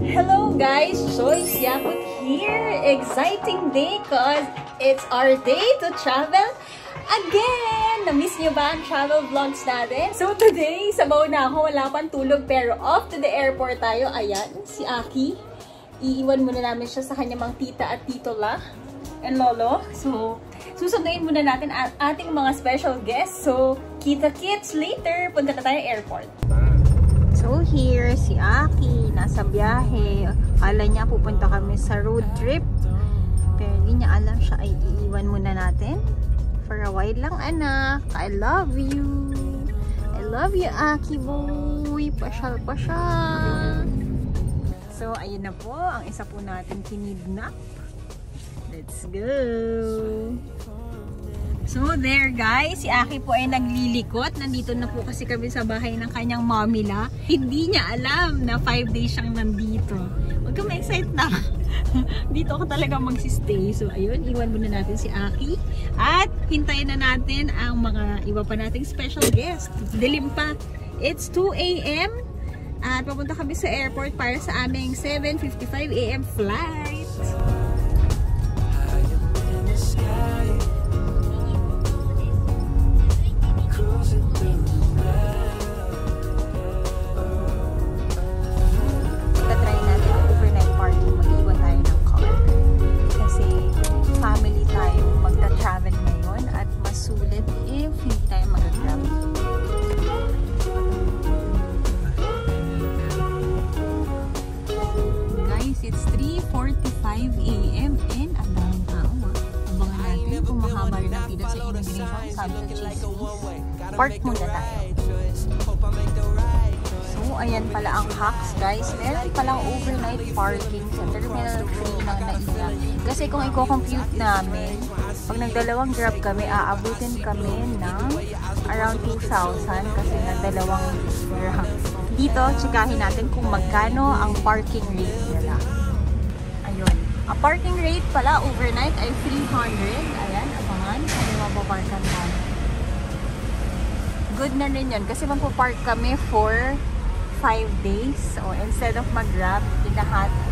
Hello guys, Joyce Yabut here. Exciting day cause it's our day to travel again. Na-miss niyo ba ang travel vlogs natin? So today, sabaw na ako, wala pang tulog pero off to the airport tayo. Ayan, si Aki. Iiwan muna namin siya sa kanyang mga tita at tito la and lolo. So susunduin muna natin ang ating mga special guests. So kita-kits later. Punta na tayo airport. So here, si Aki, nasa biyahe. Akala niya pupunta kami sa road trip. Pero hindi niya alam, siya ay iiwan muna natin. For a while lang, anak. I love you. I love you, Aki boy. Pasyal. So, ayun na po. Ang isa po natin kinidnap. Let's go. So there guys, si Aki po ay naglilikot. Nandito na po kasi kami sa bahay ng kanyang mommy la. Hindi niya alam na 5 days siyang nandito. Huwag ka ma-excite na. Dito ako talaga magsistay. So ayun, iwan muna natin si Aki. At hintayin na natin ang mga iba pa nating special guest. Dilim pa. It's 2 AM. At papunta kami sa airport para sa aming 7:55 AM flight. Park muna tayo. So, ayan pala ang hacks guys. Meron palang overnight parking sa Terminal 3 ng NAIA. Kasi kung i-compute namin, pag nagdalawang grab kami, aabutin kami ng around 2,000 kasi nagdalawang grab. Dito, tsikahin natin kung magkano ang parking rate nila. Ayun. Ang parking rate pala overnight ay 300. Ayan, abangan. Ano mapaparkan namin. Good na rin yun kasi magpo-park kami for 5 days. So, instead of mag-grab,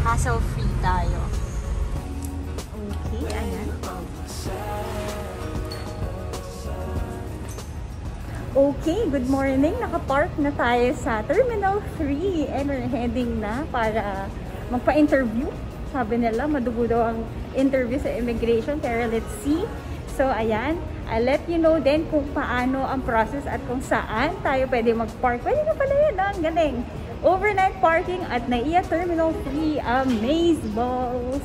hassle-free tayo. Okay, ayan. Okay, good morning. Naka-park na tayo sa Terminal 3 and we're heading na para magpa-interview. Sabi nila, madugo daw ang interview sa immigration. Pero let's see. So, ayan. I'll let you know din kung paano ang process at kung saan tayo pwede mag-park. Pwede na pala yun, ang galing. Overnight parking at NAIA Terminal 3. Amazeballs!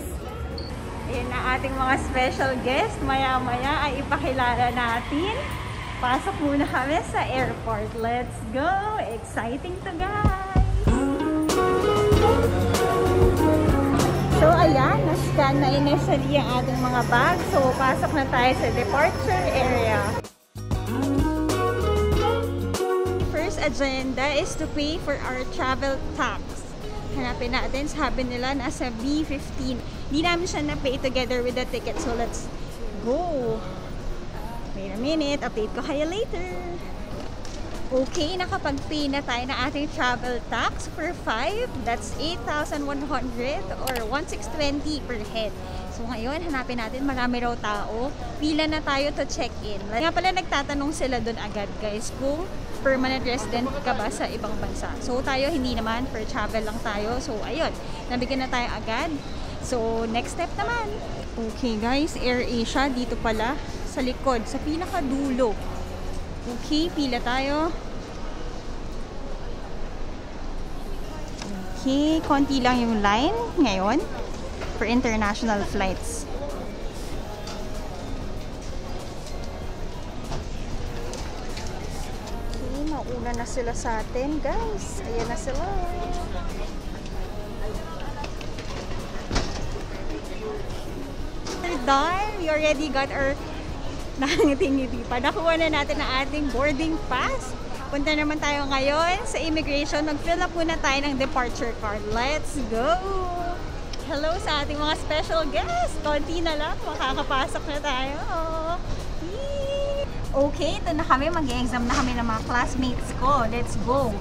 Ayan na ating mga special guest. Maya-maya ay ipakilala natin. Pasok muna kami sa airport. Let's go! Exciting to guys! So ayan, na-scan na initially ang ating mga bag. So pasok na tayo sa departure area. First agenda is to pay for our travel tax. Hanapin natin, sabi nila nasa B15. Hindi namin siya na-pay together with the ticket. So let's go. Wait a minute, update ko kayo later. Okay, nakapag-pay na tayo na ating travel tax for 5. That's 8,100 or 1,620 per head. So ngayon, hanapin natin, marami raw tao. Pila na tayo to check-in. Nga pala nagtatanong sila dun agad guys kung permanent resident ka ba sa ibang bansa. So tayo hindi naman, per travel lang tayo. So ayun, nabigyan na tayo agad. So next step naman. Okay guys, AirAsia dito pala sa likod, sa pinakadulo. Okay, pila tayo. Okay, konti lang yung line ngayon for international flights. Okay, mauna na sila sa atin, guys. Ayan na sila. We're done. We already got our nakangiti-ngiti pa. Nakuha na natin ang ating boarding pass. Punta naman tayo ngayon sa immigration. Mag-fill up muna tayo ng departure card. Let's go! Hello sa ating mga special guests! Konti na lang, makakapasok na tayo. Okay, ito na kami. Mag-exam na kami ng mga classmates ko. Let's go!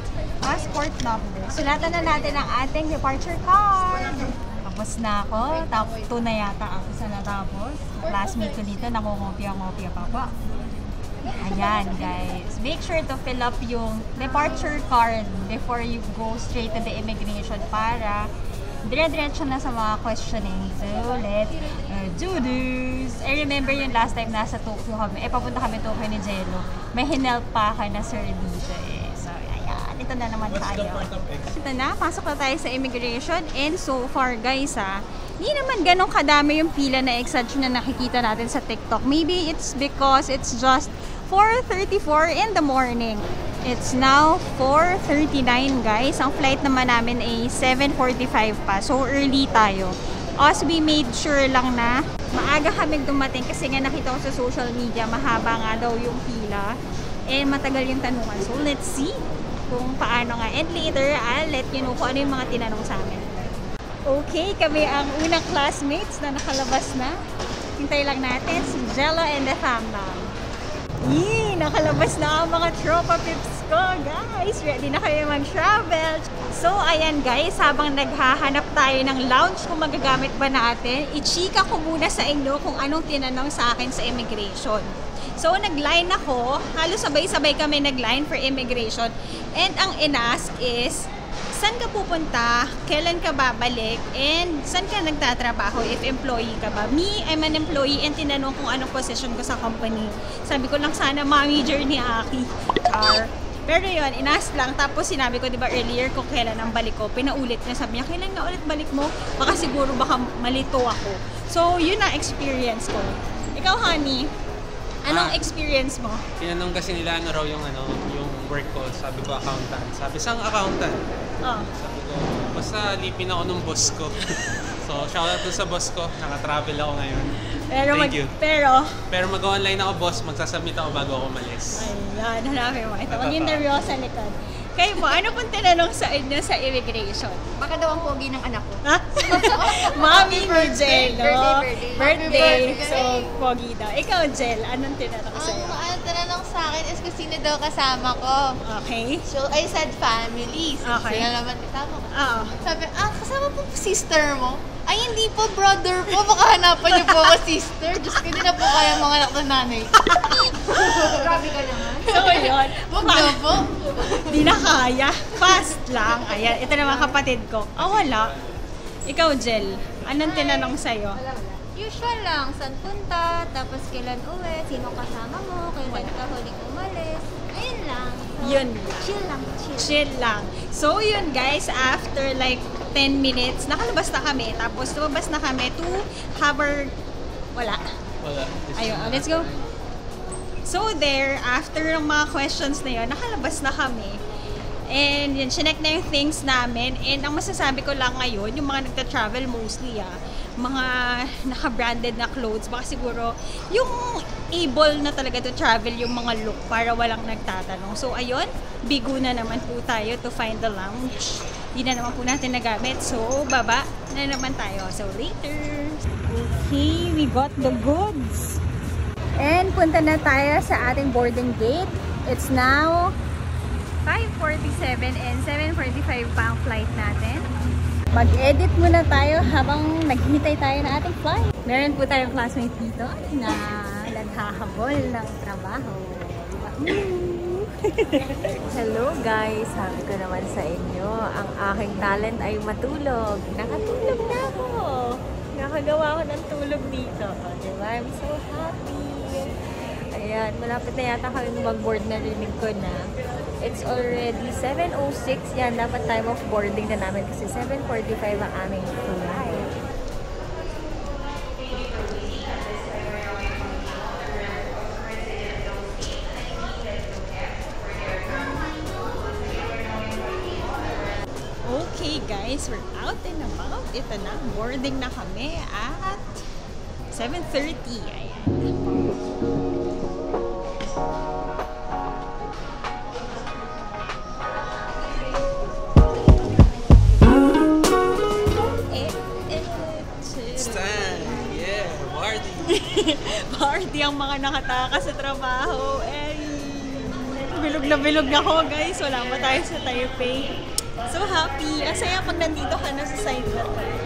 passport number. Sulatan na natin ang ating departure card. Tapos na ako. Top 2 na yata ako sa natapos. Classmate ko dito, nakongopia-ngopia pa po. Ayan guys. Make sure to fill up yung departure card before you go straight to the immigration para dire-diretso na sa mga questioning. So, let's do this! I remember yung last time nasa Tokyo kami. Eh, papunta kami Tokyo ni Jello. May hinelp pa ka na sir dito eh. So, ayan. Ito na naman tayo. Ito na. Pasok na tayo sa immigration. And so far, guys, ha, hindi naman ganun kadami yung pila na exaggerate na nakikita natin sa TikTok. Maybe it's because it's just 4:34 in the morning. It's now 4:39 guys. Ang flight naman namin ay 7:45 pa. So early tayo. Also we made sure lang na maaga kami dumating kasi nga nakita ko sa social media mahaba nga daw yung pila. Eh matagal yung tanungan. So let's see kung paano nga. And later I'll let you know kung ano yung mga tinanong sa amin. Okay, kami ang unang classmates na nakalabas na. Hintay lang natin si Jello and the thumbnail. Yee! Nakalabas na ang mga tropa pips ko, guys! Ready na kayo mag-travel! So, ayan guys, habang naghahanap tayo ng lounge kung magagamit ba natin, i-chika ko muna sa inyo kung anong tinanong sa akin sa immigration. So, nag-line ako. Halos sabay-sabay kami nag-line for immigration. And ang in-ask is, saan ka pupunta? Kailan ka babalik? And saan ka nagtatrabaho if employee ka ba? Me, I'm an employee and tinanong kung anong position ko sa company. Sabi ko lang sana manager ni Aki. Pero yun, inas lang. Tapos sinabi ko diba earlier kung kailan ang balik ko. Pinaulit niya. Sabi niya, kailan nga ulit balik mo? Baka siguro baka malito ako. So yun ang experience ko. Ikaw honey, anong experience mo? Tinanong kasi nila ano raw yung ano, yung work ko. Sabi ko accountant. Sabi, saan accountant? Sabi ko, basta lipin ako ng boss ko. So, shout out to sa boss ko. Naka-travel ako ngayon. Pero Pero mag-online ako boss, magsasubmit ako bago ako malis. Ayan, hanapin mo. Ito, mag-interview ako sa likod. Kayo po, ano pong tinanong sa inyo sa immigration? Baka daw ang pogi ng anak ko. Ha? Mommy ni Jello. Birthday. So, pogi daw. Ikaw, Jel, anong tinanong sa inyo? Ang tinanong sa akin is kung sino daw kasama ko. Okay. So, I said families. Okay. Sila naman kasama ko. Oo. Sabi, kasama po sister mo? Ay, hindi po, brother po. Baka hanapan niyo po ako, sister. Diyos ko, hindi na po kaya mga anak ng nanay. Grabe ka naman. So, yun. Huwag na po. Hindi na kaya. Fast lang. Ayan, ito naman kapatid ko. Wala. Ikaw, Jel. Anong tinanong sa'yo? Wala. Usual lang. San punta, tapos kailan uwi, sino kasama mo, kailan ka huling umalis. Ayun lang. So, yun lang. Chill lang. Chill lang. So, yun guys, after like 10 minutes, nakalabas na kami. Tapos, lumabas na kami to have our... Wala. Ayun, let's go. So, there, after ng mga questions na yun, nakalabas na kami. And, yun, chinek na yung things namin. And, ang masasabi ko lang ngayon, yung mga nagta-travel mostly, mga naka-branded na clothes, baka siguro, yung able na talaga to travel yung mga look para walang nagtatanong. So, ayun, bigo na naman po tayo to find the lounge. Hindi na naman po natin nagamit. So, baba na naman tayo. So, later! Okay, we got the goods! And punta na tayo sa ating boarding gate. It's now 5:47 and 7:45 pa ang flight natin. Mag-edit muna tayo habang naghihintay tayo ng ating flight. Meron po tayong classmate dito na naghahabol ng trabaho. Hello guys! Sabi ko naman sa inyo, ang aking talent ay matulog. Nakatulog na ako! Nakagawa ko ng tulog dito. Diba? I'm so happy! Ayan, malapit na yata kami mag-board na rinig ko na. It's already 7:06. Yan, dapat time of boarding na namin kasi 7:45 ang aming flight. Okay guys, we're out and about. Ito na, boarding na kami at 7:30. Ayan. Party ang mga nakataka sa trabaho. Eh, Bilog na ako, guys. Wala pa tayo sa Taipei. So happy. Ang saya pag nandito ka na sa side na tayo.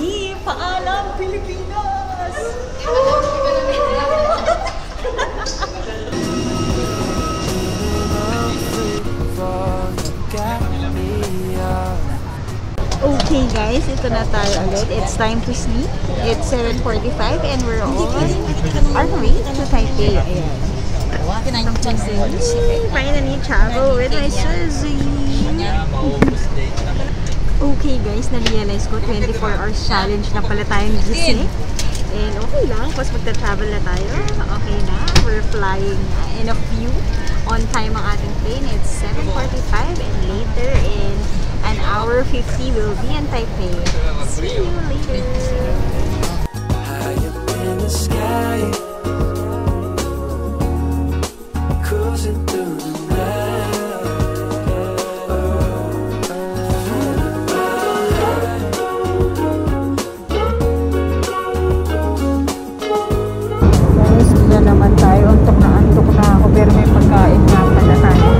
Yee! Paalam, Pilipinas! Okay guys, ito na tayo ulit. It's time to sleep. It's 7:45 and we're on our way to Taipei. Finally travel with my Suzy! Okay guys, na-realize ko 24 hours challenge na pala tayong gising. And okay lang, kasi magta-travel na tayo. Okay na, we're flying in a few. On time ang ating plane. It's 7:45 and later in an hour 50 will be in Taipei. See you later. High up in the sky, cruising through the night. Guys, bila naman tayo. Antok na ako pero may pagkain na pala tayo.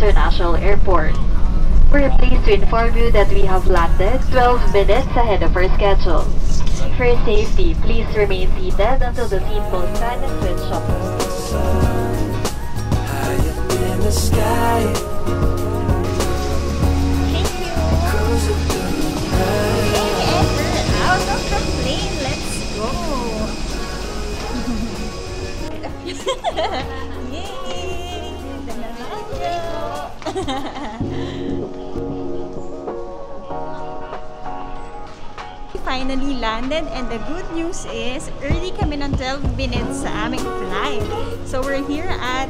International Airport. We're pleased to inform you that we have landed 12 minutes ahead of our schedule. For safety, please remain seated until the seatbelt sign is switched off. Thank you! Hey Edward, out of the plane, let's go! Yay! Thank you! We finally landed and the good news is early kami ng 12 minutes sa aming flight. So we're here at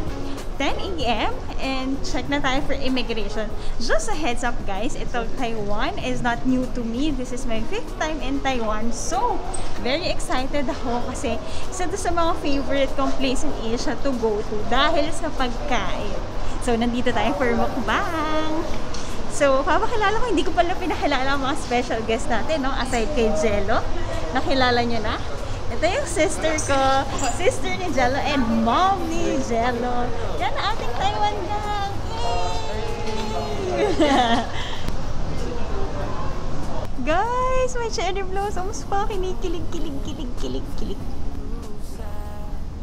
10 AM and check na tayo for immigration. Just a heads up guys, ito Taiwan is not new to me. This is my 5th time in Taiwan. So, very excited ako kasi isa to sa mga favorite kong place in Asia to go to dahil sa pagkain. So, nandito tayo for mukbang. So, papakilala ko, hindi ko pala pinakilala ang mga special guest natin, no? Aside kay Jello. Nakilala nyo na? Ito yung sister ko. Sister ni Jello and mom ni Jello. Yan ang ating Taiwan gang! Yay! Guys, my cherry blossoms pa. Kinikilig.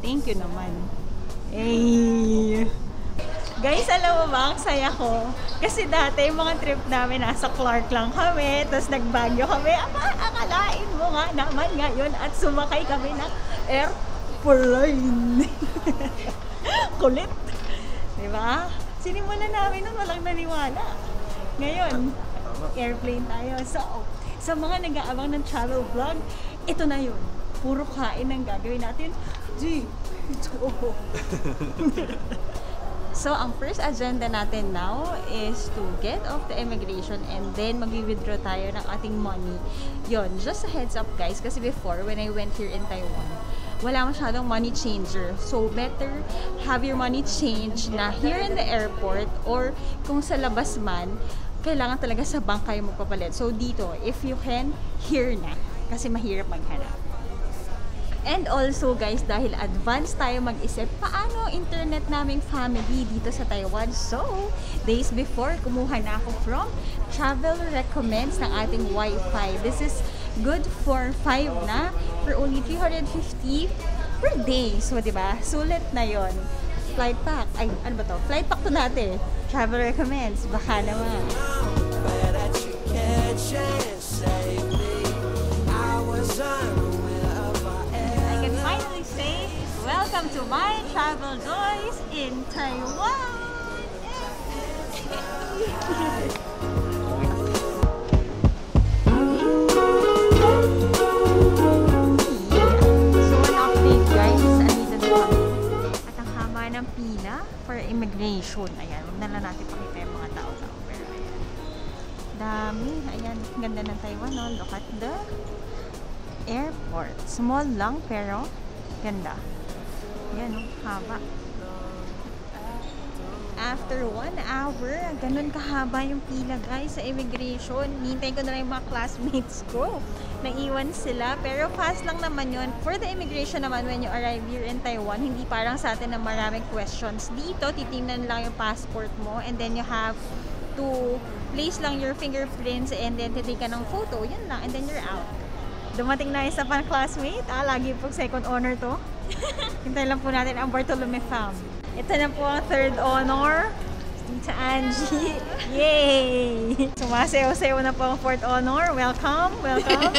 Thank you naman. Hey! Guys, alam mo ba, ang saya ko. Kasi dati, yung mga trip namin, nasa Clark lang kami, tapos nag-Baguio kami. Akalain mo nga naman ngayon at sumakay kami ng airplane. Kulit. Diba? Sinimula namin nun, walang naniwala. Ngayon, airplane tayo. So, sa mga nag-aabang ng travel vlog, ito na yun. Puro kain ang gagawin natin. Gee, ito. So, ang first agenda natin now is to get off the immigration and then mag-withdraw tayo ng ating money. Yon, just a heads up guys, kasi before, when I went here in Taiwan, wala masyadong money changer. So, better have your money changed na here in the airport or kung sa labas man, kailangan talaga sa bank kayo magpapalit. So, dito, if you can, here na. Kasi mahirap maghanap. And also guys, dahil advance tayo mag-isip, paano internet naming family dito sa Taiwan? So, days before, kumuha na ako from Travel Recommends ng ating Wi-Fi. This is good for 5 na for only 350 per day. So, diba? Sulit na yon. Flight pack. Ay, ano ba to? Flight pack to natin. Travel Recommends. Baka naman. Taipei. Welcome to my travel joys in Taiwan. Ng pila for immigration. Ayan, huwag na lang natin pakita yung mga tao-tao. Pero ayan, dami. Ayan, ganda ng Taiwan, no? Look at the airport. Small lang, pero ganda. Ayan, no? Haba. After 1 hour, ganun kahaba yung pila, guys, sa immigration. Hintay ko na lang yung mga classmates ko. Naiwan sila. Pero fast lang naman yun. For the immigration naman, when you arrive here in Taiwan, hindi parang sa atin na maraming questions. Dito, titingnan lang yung passport mo. And then you have to place lang your fingerprints and then titik ka ng photo. Yun lang. And then you're out. Dumating na isa pang classmate. Ah, lagi po second honor to. Hintay lang po natin ang Bartolome fam. Ito na po ang third honor, Tita Angie. Yay! Sumasayaw-sayaw na po ang fourth honor. Welcome, welcome.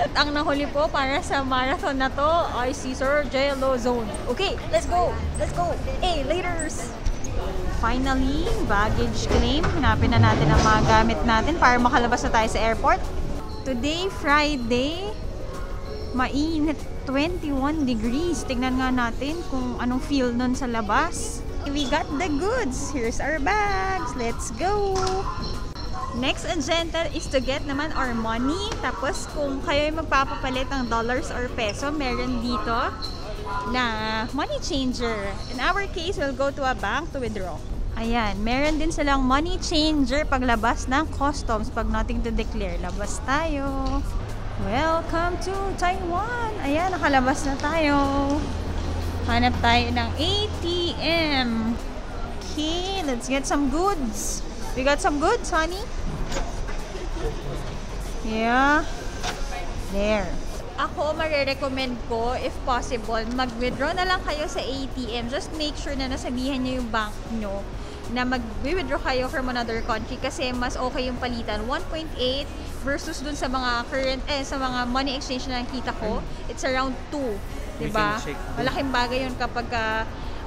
At ang nahuli po para sa marathon na to, I.C. Sir Jello Zone. Okay, let's go! Let's go! Hey, laters! Finally, baggage claim. Hanapin na natin ang mga gamit natin para makalabas na tayo sa airport. Today, Friday, mainit. 21 degrees. Tignan nga natin kung anong feel nun sa labas. We got the goods. Here's our bags. Let's go! Next agenda is to get naman our money. Tapos kung kayo ay magpapapalit ng dollars or peso, meron dito na money changer. In our case, we'll go to a bank to withdraw. Ayan, meron din silang money changer paglabas ng customs. Pag nothing to declare, labas tayo. Welcome to Taiwan! Ayan, nakalabas na tayo. Hanap tayo ng ATM. Okay, let's get some goods. We got some goods, honey? Yeah. There. Ako, marirecommend ko, if possible, mag-withdraw na lang kayo sa ATM. Just make sure na nasabihan nyo yung bank nyo na mag-withdraw kayo from another country kasi mas okay yung palitan. 1.8 versus dun sa mga current, sa mga money exchange na nakita ko, it's around 2. Diba? Malaking bagay yun kapag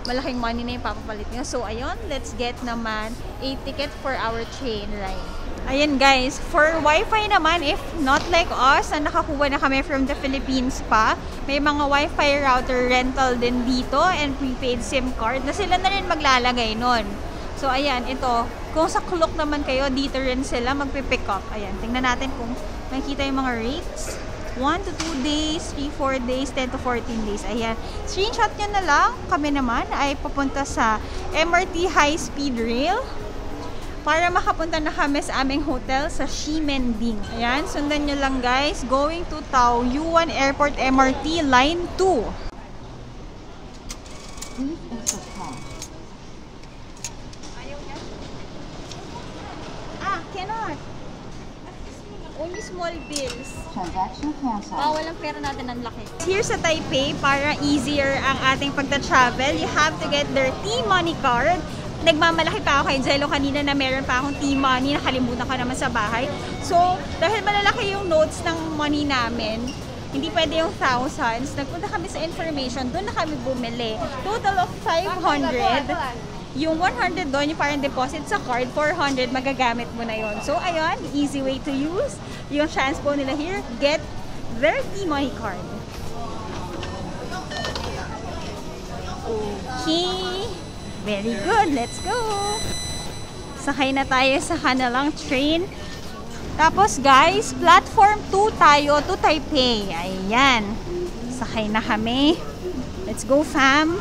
malaking money na yung papapalit nyo. So, ayun, let's get naman a ticket for our train ride. Ayun guys, for wifi naman, if not like us, na nakakuha na kami from the Philippines pa, may mga wifi router rental din dito and prepaid SIM card na sila na rin maglalagay nun. So, ayan, ito. Kung sa Clark naman kayo, dito rin sila magpipick up. Ayan, tingnan natin kung nakikita yung mga rates. 1 to 2 days, 3, 4 days, 10 to 14 days. Ayan. Screenshot nyo na lang. Kami naman ay papunta sa MRT High Speed Rail para makapunta na kami sa aming hotel sa Ximending. Ayan, sundan nyo lang guys. Going to Taoyuan Airport MRT Line 2. Cannot. Only small bills. Transaction cancel. Bawal ang pera natin ang laki. Here sa Taipei, para easier ang ating pagta-travel, you have to get their T Money card. Nagmamalaki pa ako kay Jello kanina na meron pa akong T Money. Nakalimutan ko naman sa bahay. So, dahil malalaki yung notes ng money namin, hindi pwede yung thousands. Nagpunta kami sa information, doon na kami bumili. Total of 500. Yung 100 doon, yung parang deposit sa card, 400, magagamit mo na yon. So, ayun, easy way to use. Yung chance po nila here, get their T-Money card. Okay. Very good. Let's go. Sakay na tayo sa kanilang train. Tapos, guys, platform 2 tayo to Taipei. Ayan. Sakay na kami. Let's go, fam.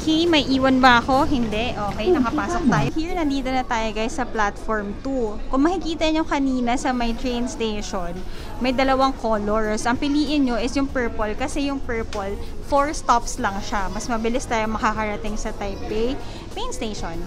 Okay, may iwan ba ako? Hindi. Okay, nakapasok tayo. Here, nandito na tayo guys sa platform 2. Kung makikita nyo kanina sa my train station, may dalawang colors. Ang piliin nyo is yung purple kasi yung purple, 4 stops lang siya. Mas mabilis tayo makakarating sa Taipei Main Station.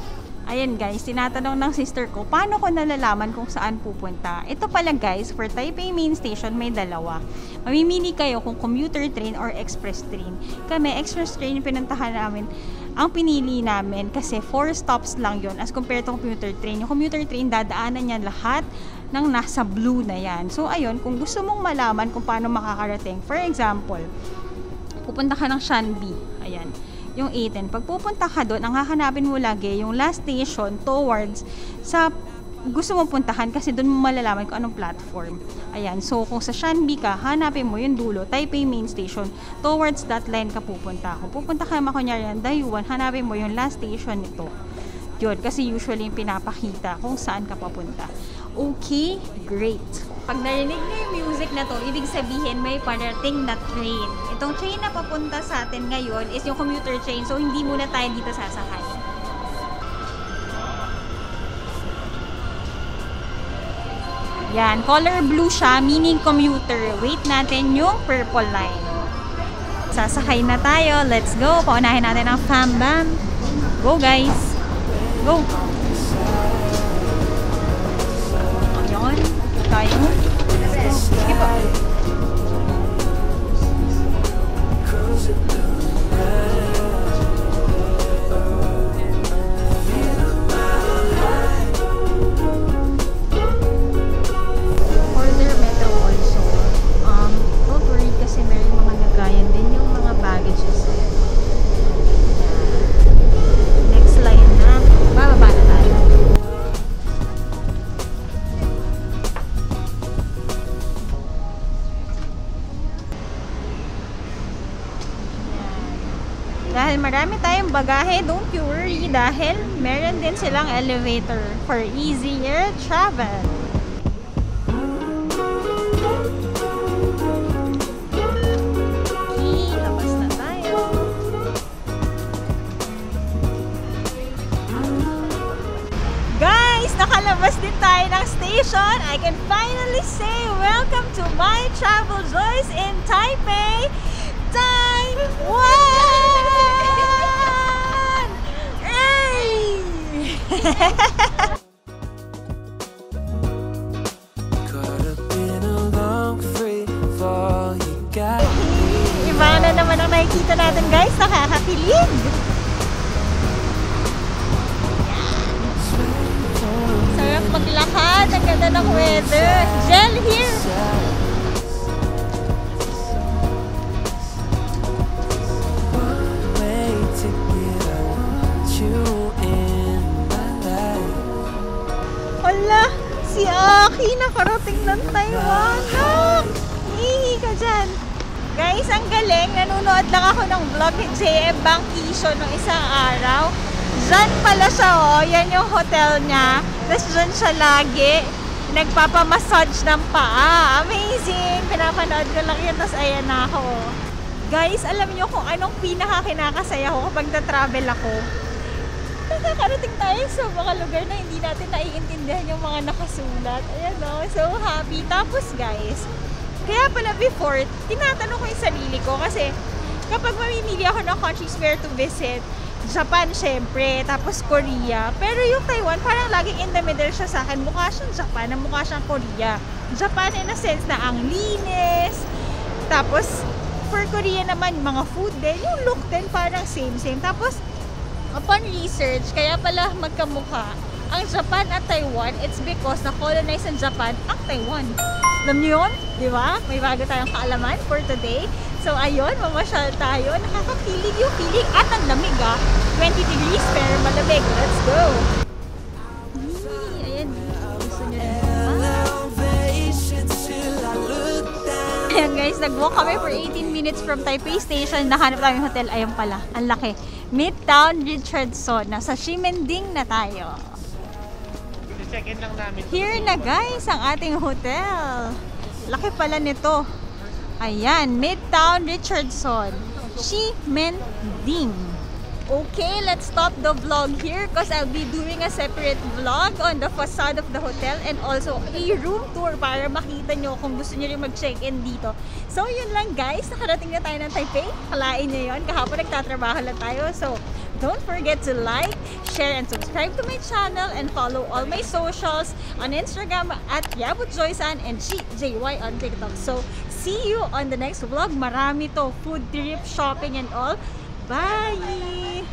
Ayan guys, tinatanong ng sister ko, paano ko nalalaman kung saan pupunta? Ito pala guys, for Taipei Main Station may dalawa. Mamimili kayo kung commuter train or express train. Kami, express train yung pinuntahan namin. Ang pinili namin kasi 4 stops lang yon as compared to commuter train. Yung commuter train, dadaanan niya lahat ng nasa blue na yan. So ayun, kung gusto mong malaman kung paano makakarating, for example, pupunta ka ng Shanby, ayan, yung 18. Pag pupunta ka doon, ang hahanapin mo lagi yung last station towards sa gusto mong puntahan kasi doon mo malalaman kung anong platform. Ayan, so kung sa Shanby ka, hanapin mo yung dulo, Taipei Main Station, towards that line ka pupunta. Kung pupunta ka makunyari ng Taoyuan, hanapin mo yung last station nito. Yun, kasi usually yung pinapakita kung saan ka papunta. Okay, great. Pag narinig na yung music na to, ibig sabihin may parating na train. Itong train na papunta sa atin ngayon is yung commuter train, so hindi muna tayo dito sasakay. Yan, color blue siya, meaning commuter. Wait natin yung purple line. Sasakay na tayo. Let's go. Paunahin natin ang Fambam. Go guys. Go. Ayan. Tayo. Sige pa. Marami tayong bagahe, don't you worry dahil meron din silang elevator for easier travel. Okay, labas na tayo. Guys, nakalabas din tayo ng station. I can finally say welcome to my travel Joyce in Taipei, Taiwan! Iba na naman ang nakikita natin guys, nakakapilig! Sarap maglakad, ang ganda ng weather! Jel here! Hala, si Aki nakarating ng Taiwan. Hihi ka dyan. Guys, ang galing. Nanunood lang ako ng vlog ni JM Bangkisho nung isang araw. Diyan pala siya, oh. Yan yung hotel niya. Tapos diyan siya lagi. Nagpapamassage ng paa. Amazing! Pinapanood ko lang yun. Tapos ayan na ako. Guys, alam niyo kung anong pinakakinakasaya ko kapag na-travel ako? Nakakarating tayo sa mga lugar na hindi natin naiintindihan yung mga nakasulat. Ayan o, so happy. Tapos guys, kaya pala before, tinatanong ko yung sarili ko kasi kapag mamimili ako ng countries where to visit, Japan syempre, tapos Korea. Pero yung Taiwan, parang laging in the middle siya sa akin. Mukha siyang Japan, mukha siyang Korea. Japan in a sense na ang linis. Tapos, for Korea naman, mga food din. Yung look din parang same-same. Tapos, upon research, kaya pala magkamukha ang Japan at Taiwan, it's because na-colonize ng Japan ang Taiwan. Alam niyo yun? Diba? May bago tayong kaalaman for today. So ayun, mamasyal tayo. Nakakakilig yung feeling at ang lamig ah. 20 degrees pero malamig. Let's go! Ayan. Gusto nyo rin ba? Ayan guys, nag-walk kami for 18 minutes from Taipei Station. Nahanap lang yung hotel. Ayan pala. Ang laki. Midtown Richardson. Nasa Ximending na tayo. Check-in lang namin. Here na guys ang ating hotel. Laki pala nito. Ayan, Midtown Richardson. Ximending. Okay, let's stop the vlog here because I'll be doing a separate vlog on the facade of the hotel and also a room tour para makita nyo kung gusto nyo rin mag-check-in dito. So yun lang guys, nakarating na tayo ng Taipei. Kalain nyo yun, kahapon nagtatrabaho lang tayo. So don't forget to like, share, and subscribe to my channel and follow all my socials on Instagram at YabutJoysan and GJY on TikTok. So see you on the next vlog. Marami to, food trip, shopping and all. Bye!